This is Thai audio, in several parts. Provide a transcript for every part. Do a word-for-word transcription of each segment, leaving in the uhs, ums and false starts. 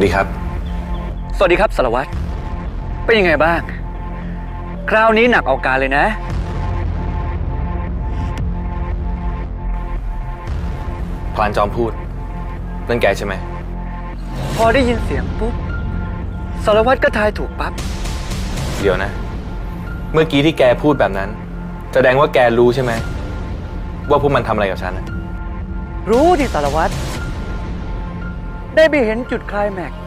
สวัสดีครับสวัสดีครับสารวัตรเป็นยังไงบ้างคราวนี้หนักเอาการเลยนะพรานจอมพูดนั่นแกใช่ไหมพอได้ยินเสียงปุ๊บสารวัตรก็ทายถูกปั๊บเดี๋ยวนะเมื่อกี้ที่แกพูดแบบนั้นแสดงว่าแกรู้ใช่ไหมว่าพวกมันทำอะไรกับฉันนะรู้ดิสารวัตรได้ไปเห็นจุดไคลแม็กซ์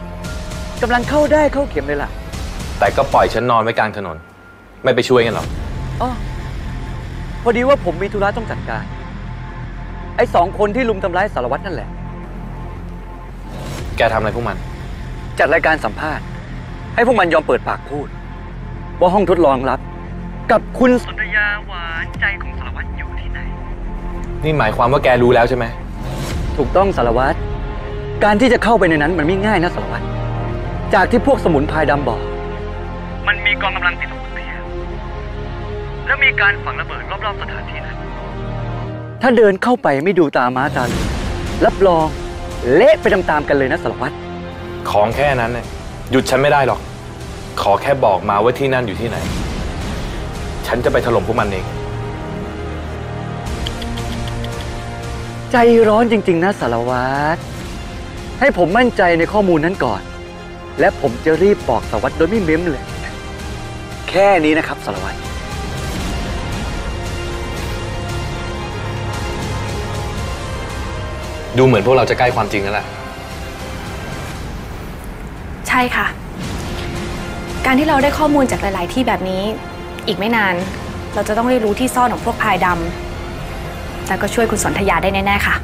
กำลังเข้าได้เข้าเข็มเลยล่ะแต่ก็ปล่อยฉันนอนไว้กลางถนนไม่ไปช่วยกันหรอกอ๋อพอดีว่าผมมีธุระต้องจัดการไอ้สองคนที่ลุมทำร้ายสารวัตรนั่นแหละแกทำอะไรพวกมันจัดรายการสัมภาษณ์ให้พวกมันยอมเปิดปากพูดว่าห้องทดลองลับกับคุณสนธยาหวานใจของสารวัตรอยู่ที่ไหนนี่หมายความว่าแกรู้แล้วใช่ไหมถูกต้องสารวัตรการที่จะเข้าไปในนั้นมันไม่ง่ายนะสารวัตรจากที่พวกสมุนไพรดำบอกมันมีกองกำลังติดต่อเพียบและมีการฝังระเบิดรอบๆสถานที่นั้นถ้าเดินเข้าไปไม่ดูตาม้าตาลุรับรองเละไปตามๆกันเลยนะสารวัตรของแค่นั้นเนี่ยหยุดฉันไม่ได้หรอกขอแค่บอกมาว่าที่นั่นอยู่ที่ไหนฉันจะไปถล่มพวกมันเองใจร้อนจริงๆนะสารวัตรให้ผมมั่นใจในข้อมูลนั้นก่อนและผมจะรีบบอกสารวัตรโดยไม่เม้มเลยแค่นี้นะครับสารวัตรดูเหมือนพวกเราจะใกล้ความจริงแล้วแหละใช่ค่ะการที่เราได้ข้อมูลจากหลายๆที่แบบนี้อีกไม่นานเราจะต้องได้รู้ที่ซ่อนของพวกพายดำแต่ก็ช่วยคุณสนธยาได้แน่ๆค่ะ